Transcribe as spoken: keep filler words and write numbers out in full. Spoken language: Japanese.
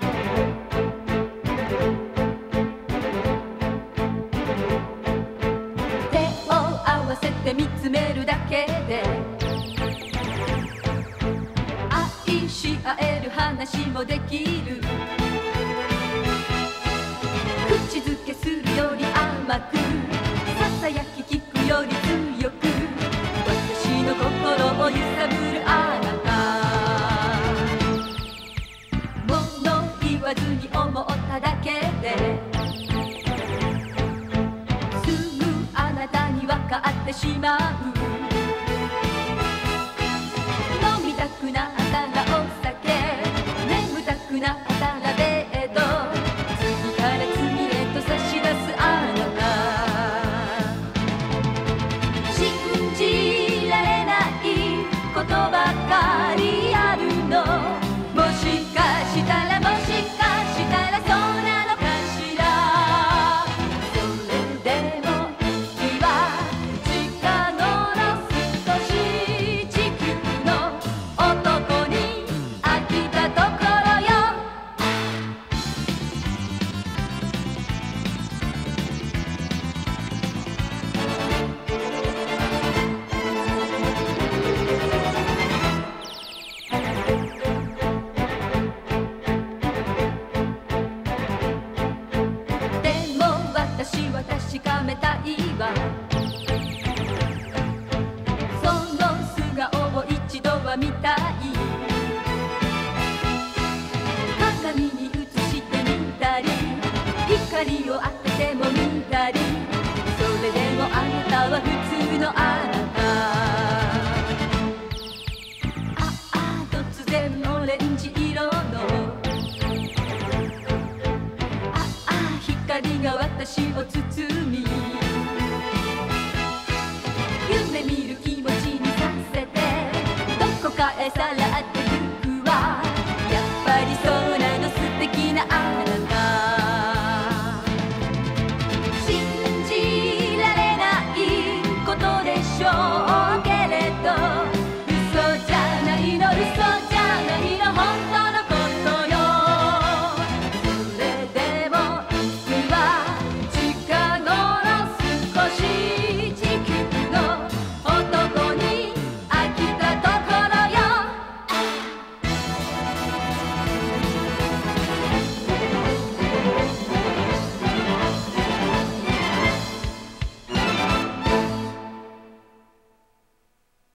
愛し合える話もできる口づけするより甘くささやき聞くより強く私の心を揺さぶるあなた物言わずに思っただけですぐあなたに分かってしまう「ああ光が私を包む」